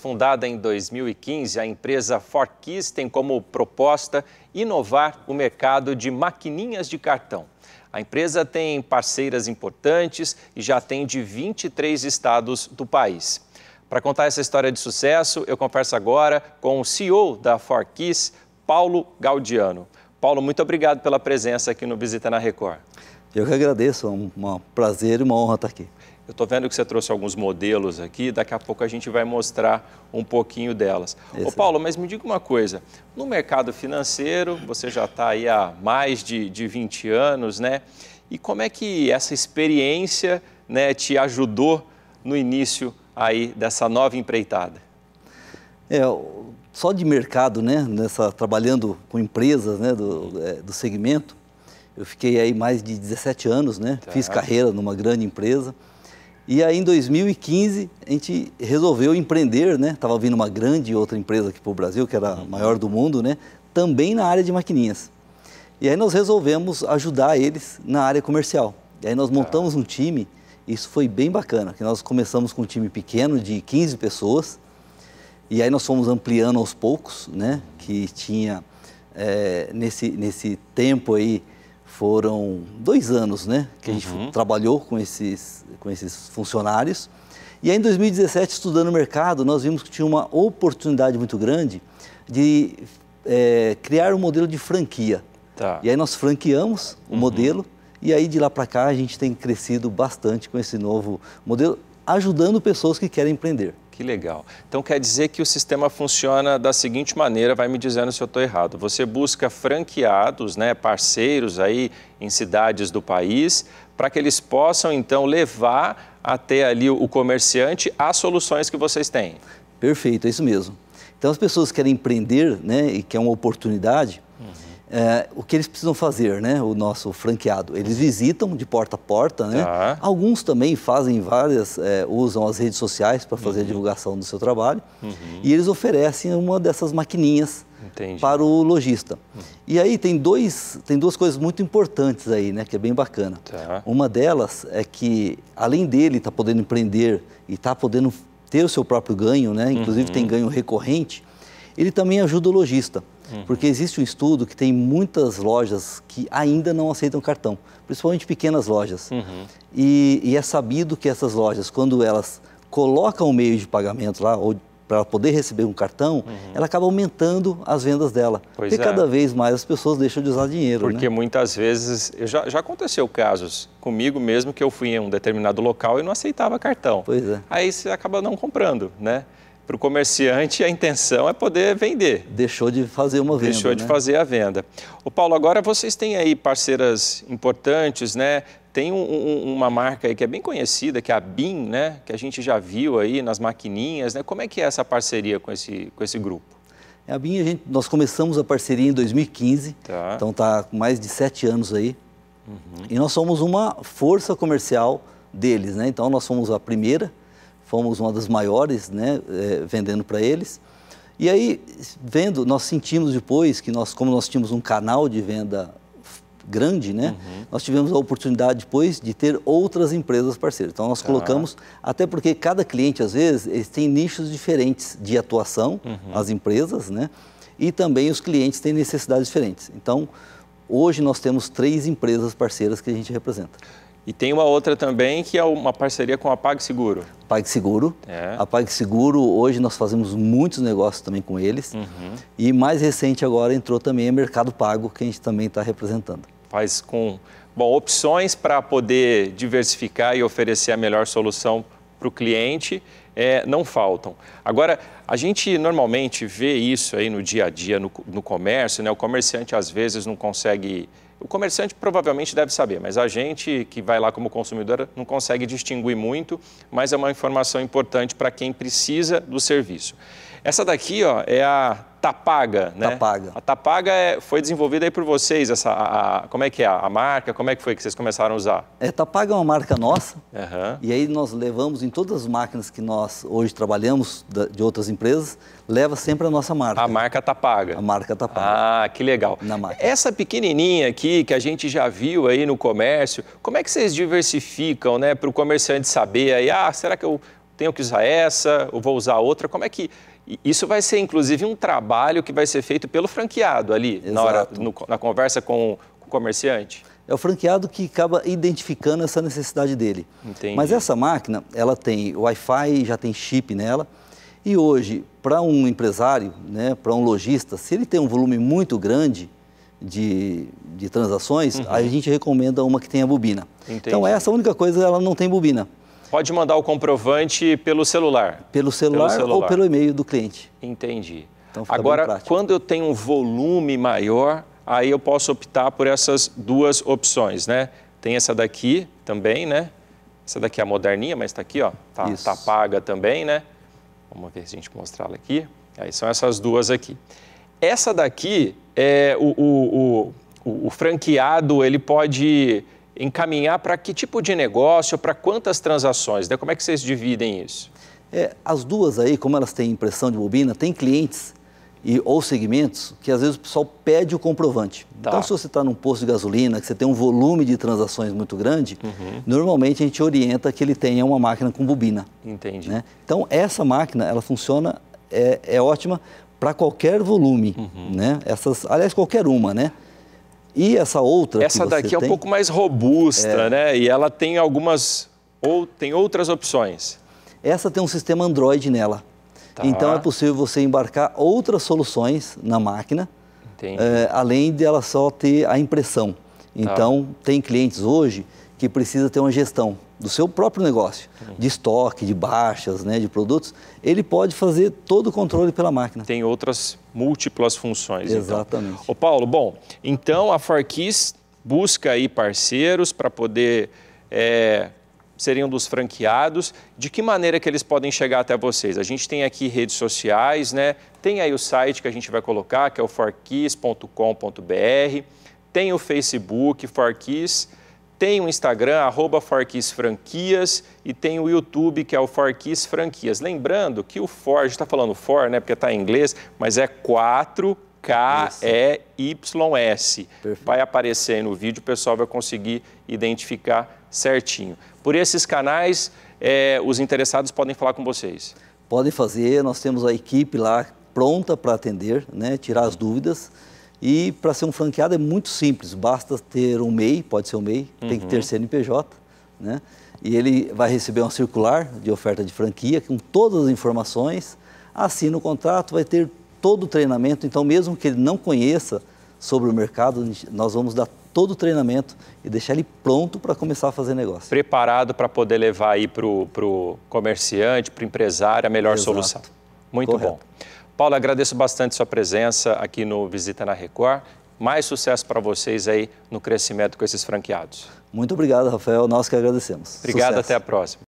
Fundada em 2015, a empresa 4Keys tem como proposta inovar o mercado de maquininhas de cartão. A empresa tem parceiras importantes e já atende 23 estados do país. Para contar essa história de sucesso, eu converso agora com o CEO da 4Keys, Paulo Galdeano. Paulo, muito obrigado pela presença aqui no Visita na Record. Eu que agradeço, é um prazer e uma honra estar aqui. Eu estou vendo que você trouxe alguns modelos aqui, daqui a pouco a gente vai mostrar um pouquinho delas. Ô Paulo, mas me diga uma coisa, no mercado financeiro, você já está aí há mais de 20 anos, né? E como é que essa experiência, né, te ajudou no início aí dessa nova empreitada? Só de mercado, né, trabalhando com empresas, né, do segmento, eu fiquei aí mais de 17 anos, né? Tá. Fiz carreira numa grande empresa. E aí, em 2015, a gente resolveu empreender, né? Estava vindo uma grande outra empresa aqui para o Brasil, que era a maior do mundo, né? Também na área de maquininhas. E aí, nós resolvemos ajudar eles na área comercial. E aí, nós montamos um time, e isso foi bem bacana, que nós começamos com um time pequeno de 15 pessoas, e aí nós fomos ampliando aos poucos, né? Que tinha, nesse tempo aí, foram 2 anos, né, que a gente trabalhou com esses funcionários. E aí, em 2017, estudando o mercado, nós vimos que tinha uma oportunidade muito grande de criar um modelo de franquia. Tá. E aí nós franqueamos o modelo e aí de lá para cá a gente tem crescido bastante com esse novo modelo, ajudando pessoas que querem empreender. Que legal. Então, quer dizer que o sistema funciona da seguinte maneira, vai me dizendo se eu estou errado. Você busca franqueados, né, parceiros aí em cidades do país, para que eles possam, então, levar até ali o comerciante as soluções que vocês têm. Perfeito, é isso mesmo. Então, as pessoas querem empreender, né, e que é uma oportunidade, o que eles precisam fazer, né, o nosso franqueado? Eles visitam de porta a porta, né? Tá. Alguns também fazem várias, usam as redes sociais para fazer a divulgação do seu trabalho e eles oferecem uma dessas maquininhas. Entendi. Para o lojista. E aí tem duas coisas muito importantes aí, né, que é bem bacana. Tá. Uma delas é que, além dele estar podendo empreender e estar podendo ter o seu próprio ganho, né, inclusive tem ganho recorrente, ele também ajuda o lojista. Porque existe um estudo que tem muitas lojas que ainda não aceitam cartão, principalmente pequenas lojas. E é sabido que essas lojas, quando elas colocam o meio de pagamento lá, ou para poder receber um cartão, ela acaba aumentando as vendas dela. Pois porque cada vez mais as pessoas deixam de usar dinheiro. Porque, né, muitas vezes, já aconteceu casos comigo mesmo, que eu fui em um determinado local e não aceitava cartão. Pois é. Aí você acaba não comprando, né? Para o comerciante, a intenção é poder vender. Deixou de fazer uma venda. Deixou de fazer a venda. Ô Paulo, agora vocês têm aí parceiras importantes, né? Tem uma marca aí que é bem conhecida, que é a Bin, né? Que a gente já viu aí nas maquininhas, né? Como é que é essa parceria com esse grupo? A Bin, nós começamos a parceria em 2015, tá. Então está com mais de 7 anos aí. E nós somos uma força comercial deles, né? Então nós somos a primeira. Fomos uma das maiores, né, vendendo para eles. E aí, nós sentimos depois que como nós tínhamos um canal de venda grande, né, nós tivemos a oportunidade depois de ter outras empresas parceiras. Então, nós colocamos, até porque cada cliente, às vezes, eles têm nichos diferentes de atuação, as empresas, né, e também os clientes têm necessidades diferentes. Então, hoje nós temos 3 empresas parceiras que a gente representa. E tem uma outra também que é uma parceria com a PagSeguro. PagSeguro. A PagSeguro, hoje nós fazemos muitos negócios também com eles. E mais recente agora entrou também o Mercado Pago, que a gente também está representando. Faz com opções para poder diversificar e oferecer a melhor solução para o cliente, não faltam. Agora, a gente normalmente vê isso aí no dia a dia, no comércio, né? O comerciante às vezes não consegue... O comerciante provavelmente deve saber, mas a gente que vai lá como consumidor não consegue distinguir muito, mas é uma informação importante para quem precisa do serviço. Essa daqui, ó, é a Tapaga, né? Tapaga. A Tapaga foi desenvolvida aí por vocês, como é que é a marca, como é que foi que vocês começaram a usar? Tapaga é uma marca nossa, e aí nós levamos em todas as máquinas que nós hoje trabalhamos, de outras empresas, leva sempre a nossa marca. A marca Tapaga. A marca Tapaga. Ah, que legal. Na marca. Essa pequenininha aqui, que a gente já viu aí no comércio, como é que vocês diversificam, né, para o comerciante saber aí, será que eu tenho que usar essa, ou vou usar outra, como é que... Isso vai ser, inclusive, um trabalho que vai ser feito pelo franqueado ali, na hora, na conversa com o comerciante? É o franqueado que acaba identificando essa necessidade dele. Entendi. Mas essa máquina, ela tem Wi-Fi, já tem chip nela, e hoje, para um empresário, né, para um lojista, se ele tem um volume muito grande de transações, a gente recomenda uma que tenha bobina. Entendi. Então, essa única coisa, ela não tem bobina. Pode mandar o comprovante pelo celular? Pelo celular. Ou pelo e-mail do cliente. Entendi. Então, agora, quando eu tenho um volume maior, aí eu posso optar por essas duas opções, né? Tem essa daqui também, né? Essa daqui é a moderninha, mas está aqui, ó. Tá paga também, né? Vamos ver se a gente mostrá-la aqui. Aí são essas duas aqui. Essa daqui, é o franqueado, ele pode... encaminhar para que tipo de negócio, para quantas transações, né? Como é que vocês dividem isso? As duas aí, como elas têm impressão de bobina, tem clientes ou segmentos que às vezes o pessoal pede o comprovante. Tá. Então, se você está num posto de gasolina, que você tem um volume de transações muito grande, normalmente a gente orienta que ele tenha uma máquina com bobina. Entendi. Né? Então, essa máquina, ela funciona, é ótima para qualquer volume, né? Aliás, qualquer uma, né? E essa outra... Essa daqui é um pouco mais robusta, né? E ela tem outras opções. Essa tem um sistema Android nela. Tá. Então, é possível você embarcar outras soluções na máquina, além de ela só ter a impressão. Então, tem clientes hoje que precisa ter uma gestão do seu próprio negócio, de estoque, de baixas, né, de produtos. Ele pode fazer todo o controle pela máquina. Tem outras múltiplas funções. Exatamente. Então. Ô Paulo, bom, então a 4Keys busca aí parceiros para poder serem um dos franqueados. De que maneira que eles podem chegar até vocês? A gente tem aqui redes sociais, né? Tem aí o site que a gente vai colocar, que é o 4keys.com.br. Tem o Facebook 4Keys. Tem o Instagram, @4keysfranquias, e tem o YouTube, que é o 4Keys Franquias. Lembrando que o 4, a gente está falando 4, né, porque está em inglês, mas é 4KEYS. Vai aparecer aí no vídeo, o pessoal vai conseguir identificar certinho. Por esses canais, os interessados podem falar com vocês? Podem fazer, nós temos a equipe lá pronta para atender, né, tirar as dúvidas. E para ser um franqueado é muito simples, basta ter um MEI, pode ser um MEI, tem que ter CNPJ, né? E ele vai receber uma circular de oferta de franquia com todas as informações, assina o contrato, vai ter todo o treinamento. Então, mesmo que ele não conheça sobre o mercado, nós vamos dar todo o treinamento e deixar ele pronto para começar a fazer negócio. Preparado para poder levar aí para o comerciante, para o empresário, a melhor solução. Muito bom. Paulo, agradeço bastante sua presença aqui no Visita na Record. Mais sucesso para vocês aí no crescimento com esses franqueados. Muito obrigado, Rafael. Nós que agradecemos. Obrigado, sucesso. Até a próxima.